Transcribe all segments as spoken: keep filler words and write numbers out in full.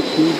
fourteen.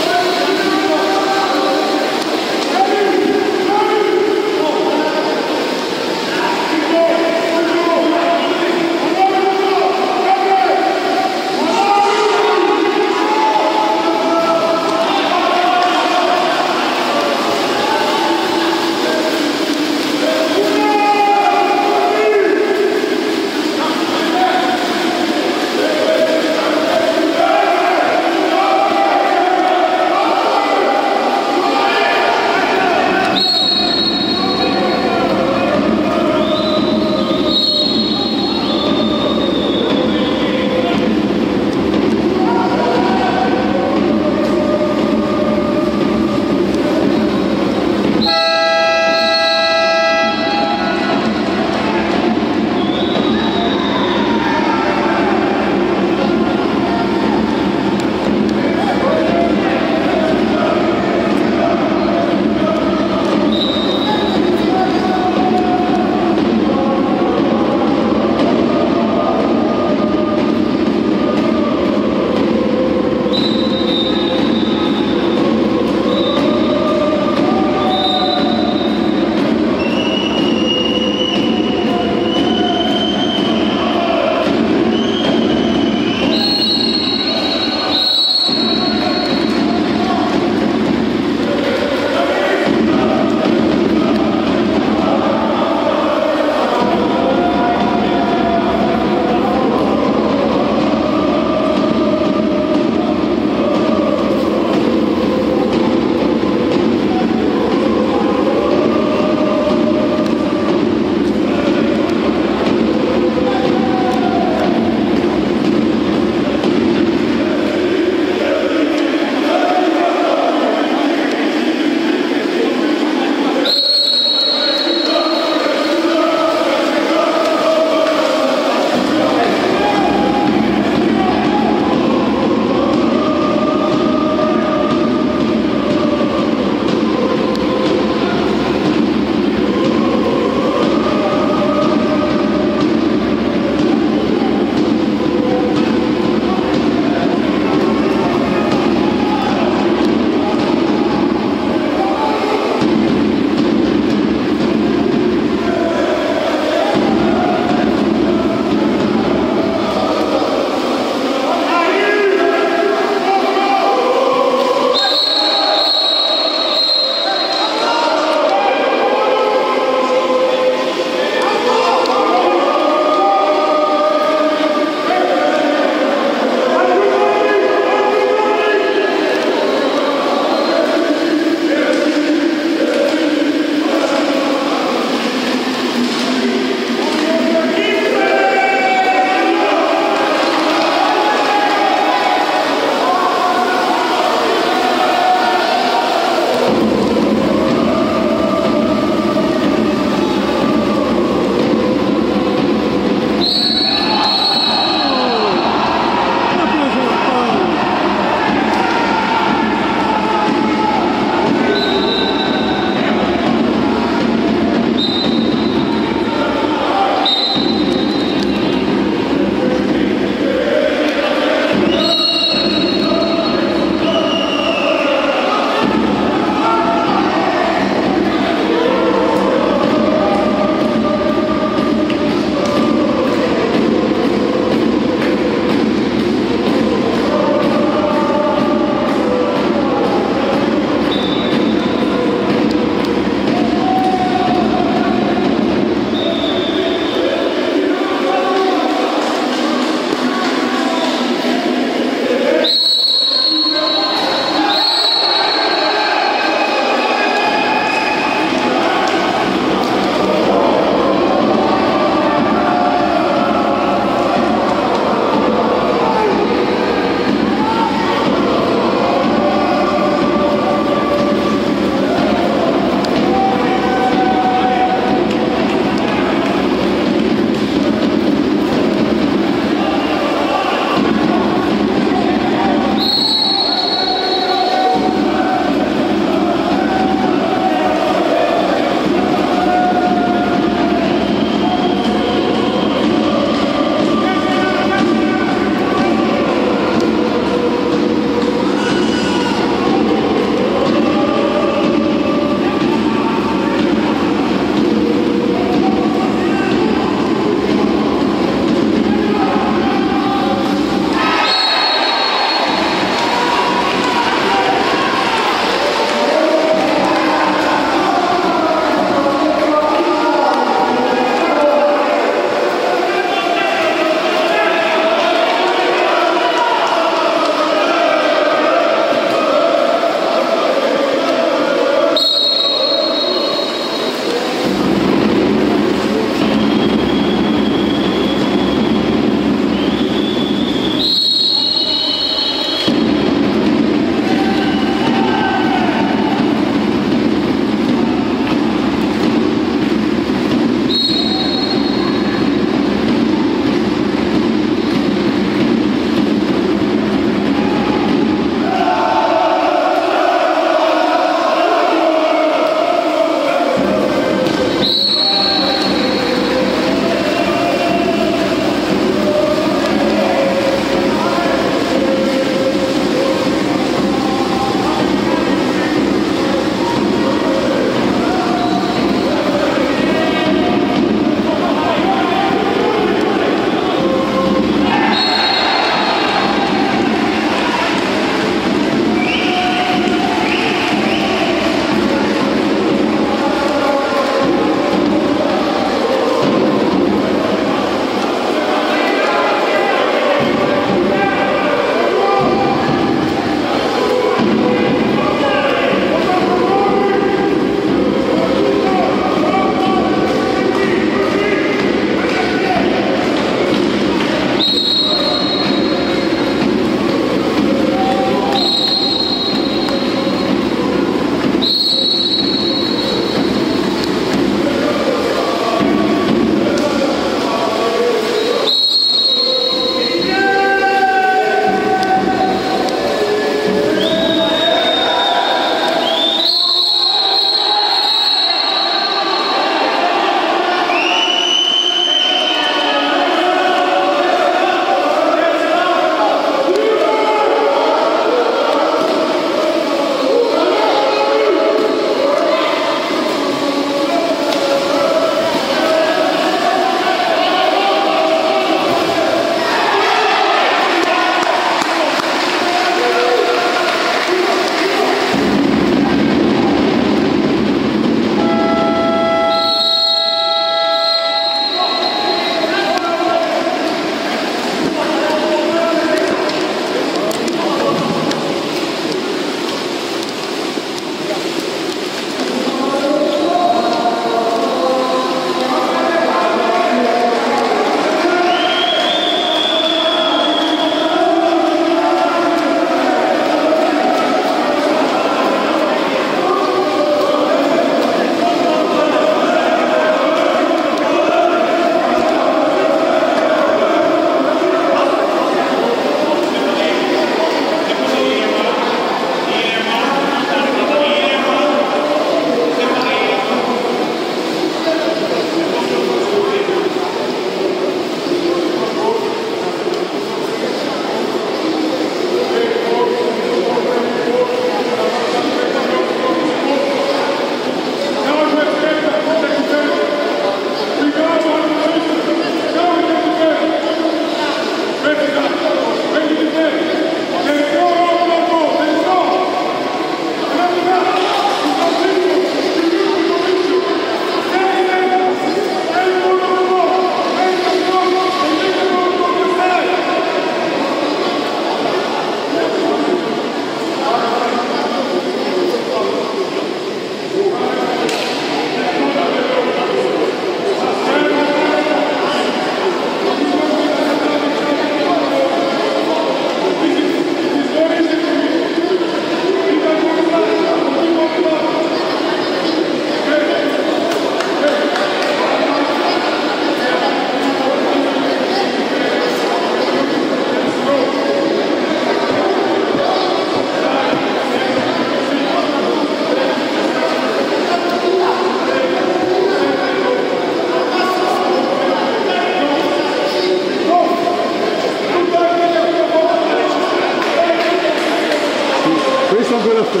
Perché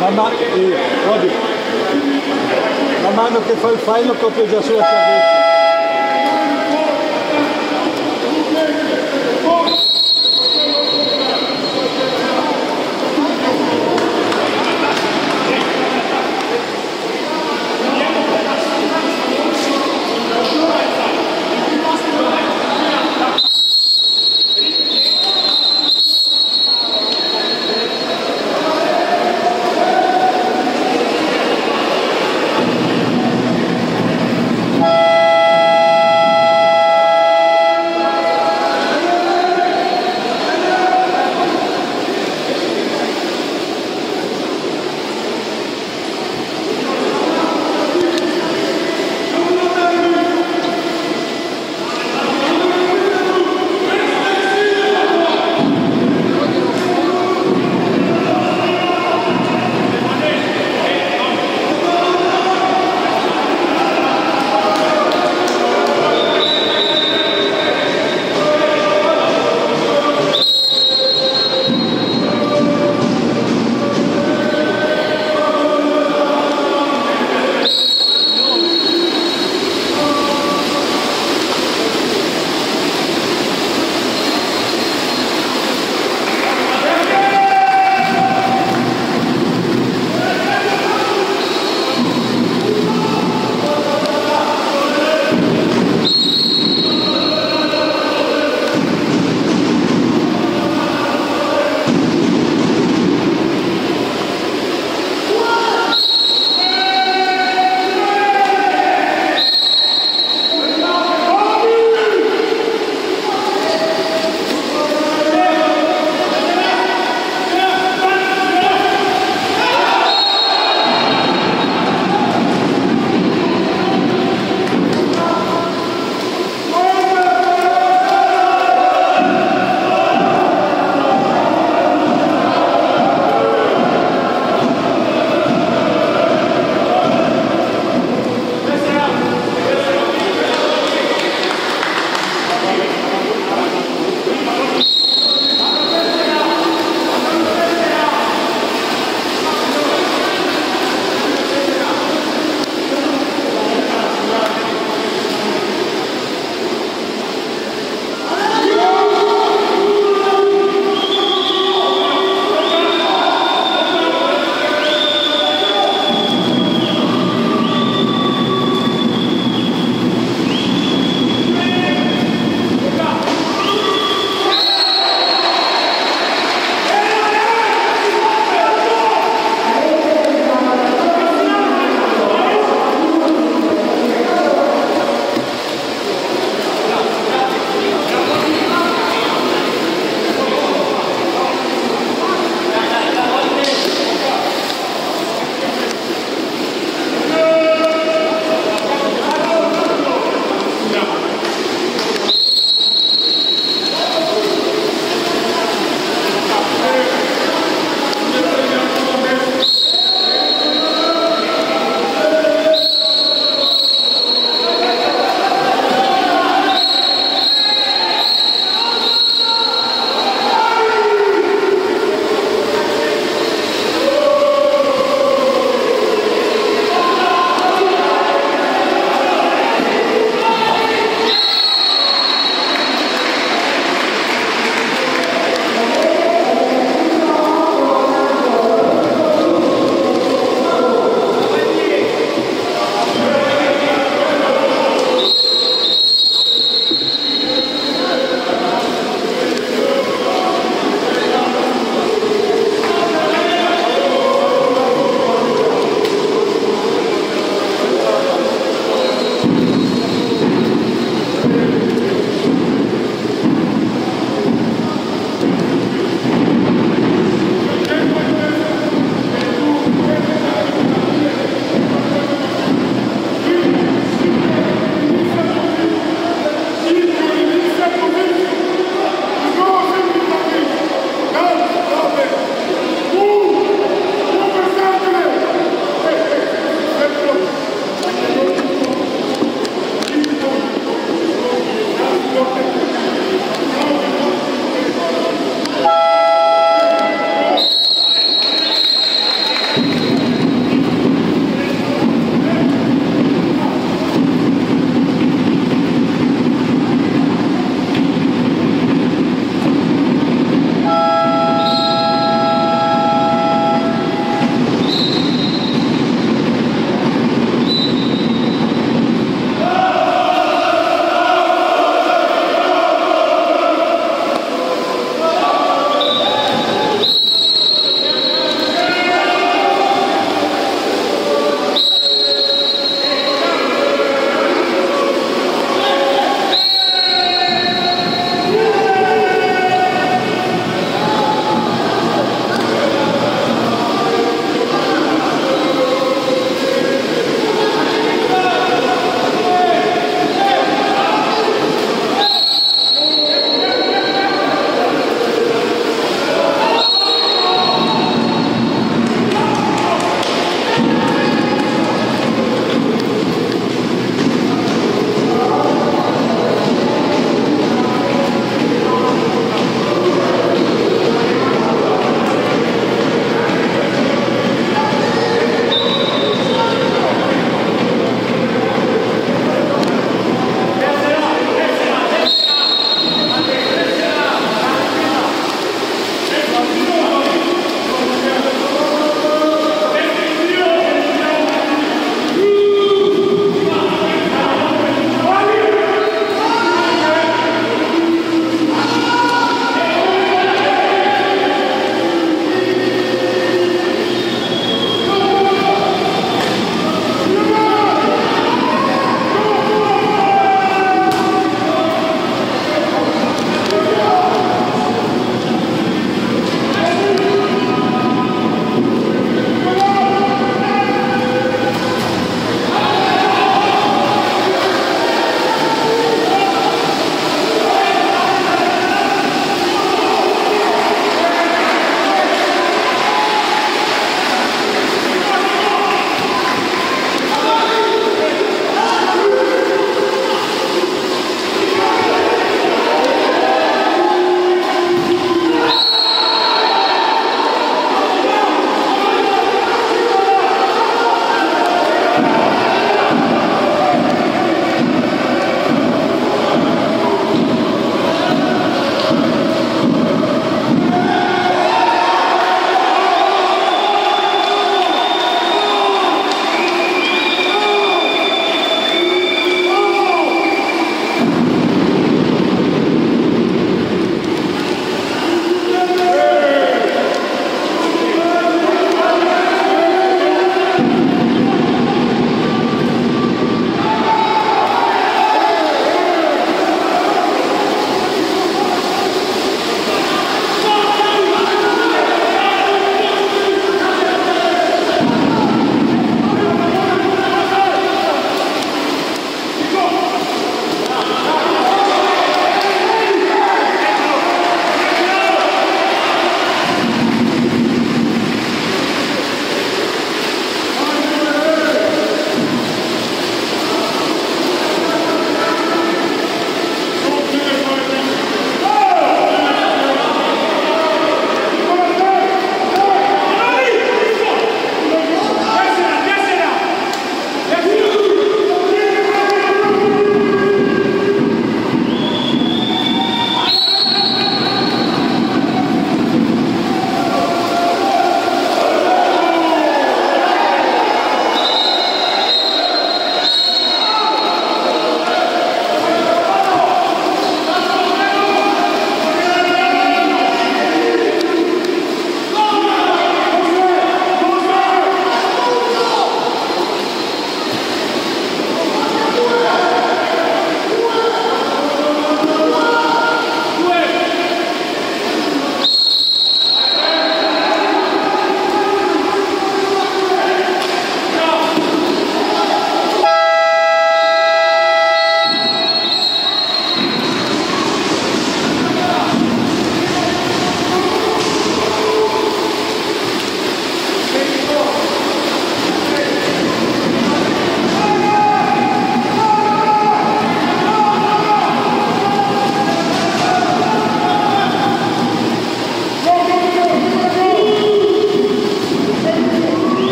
la mano, eh, la mano che fa il fallo proprio già sulla cervella.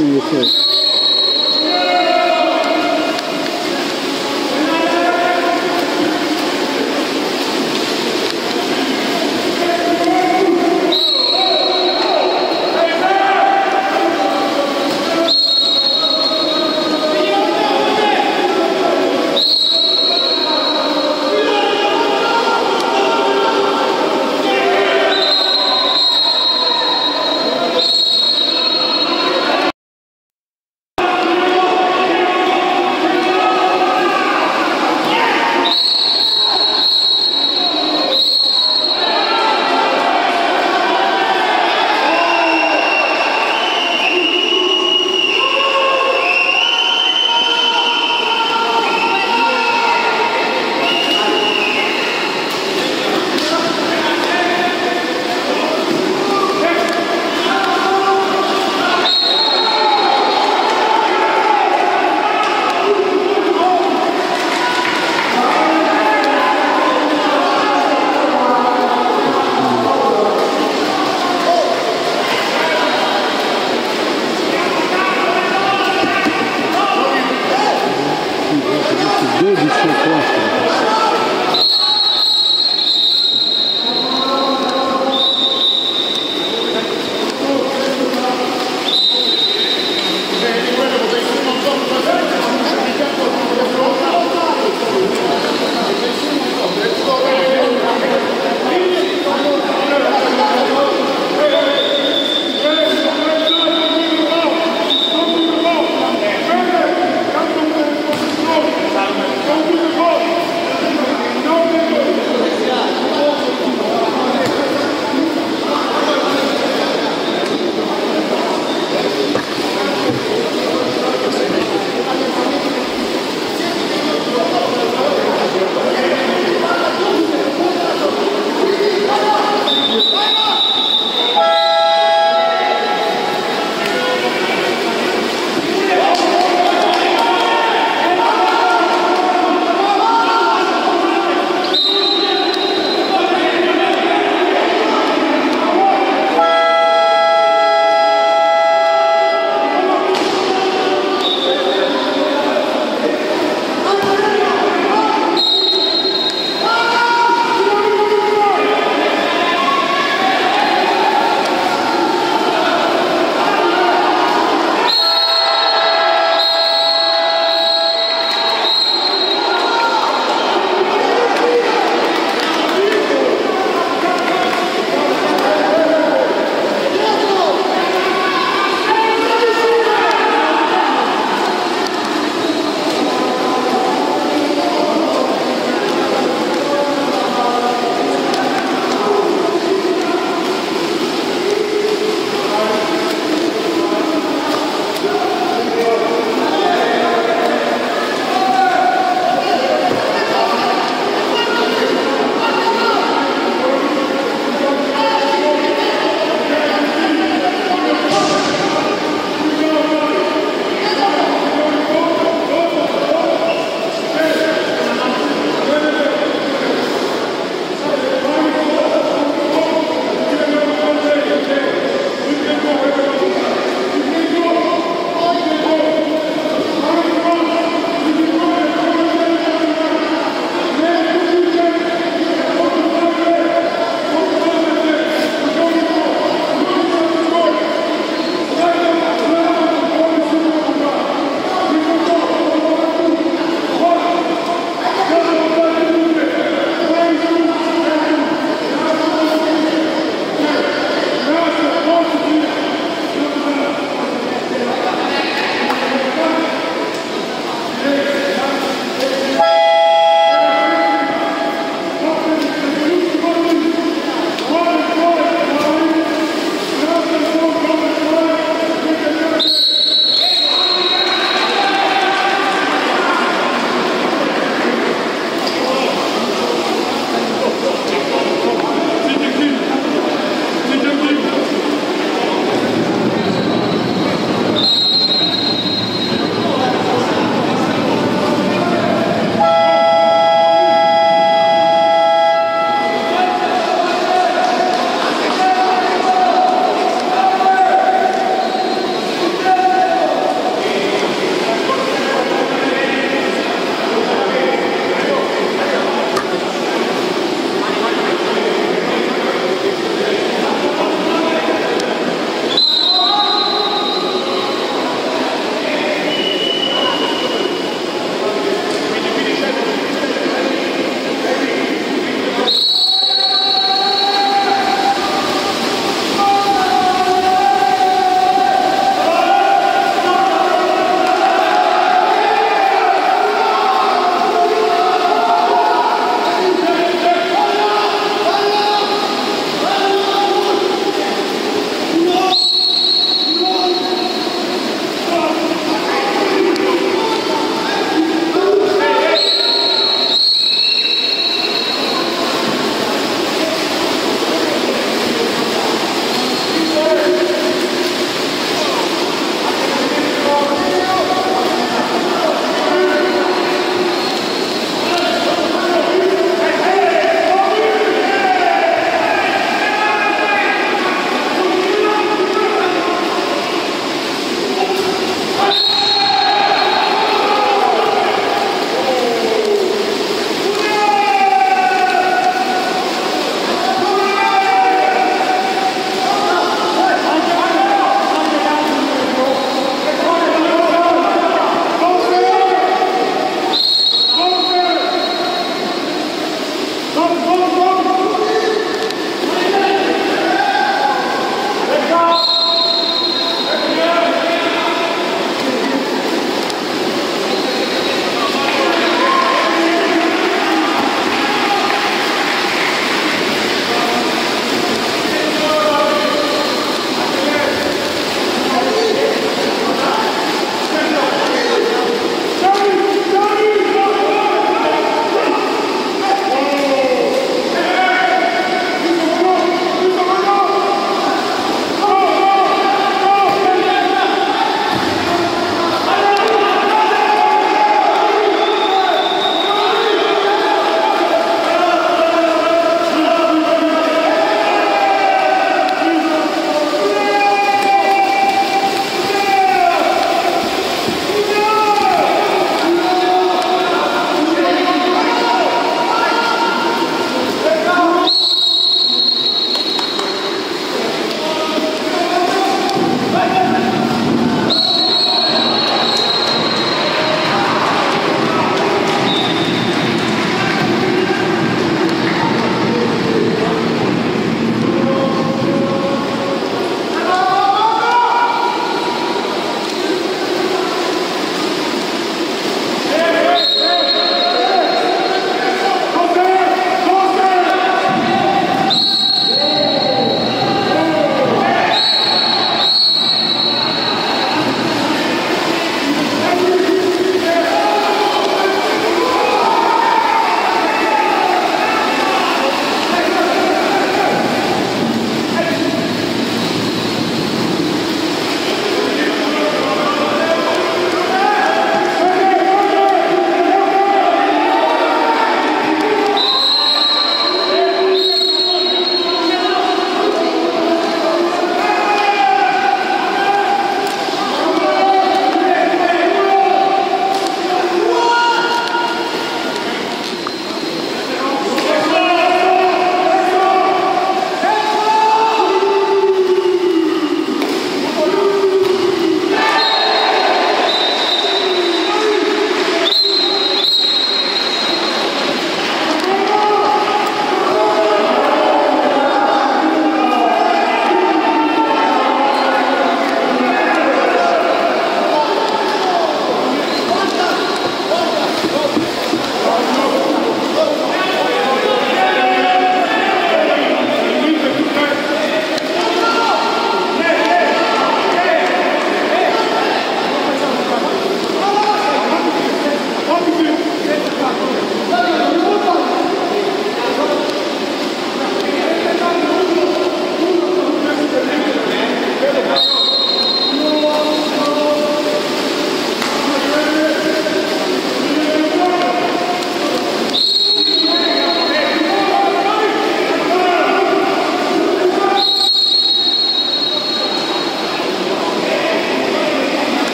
in your face. Deve ser contra.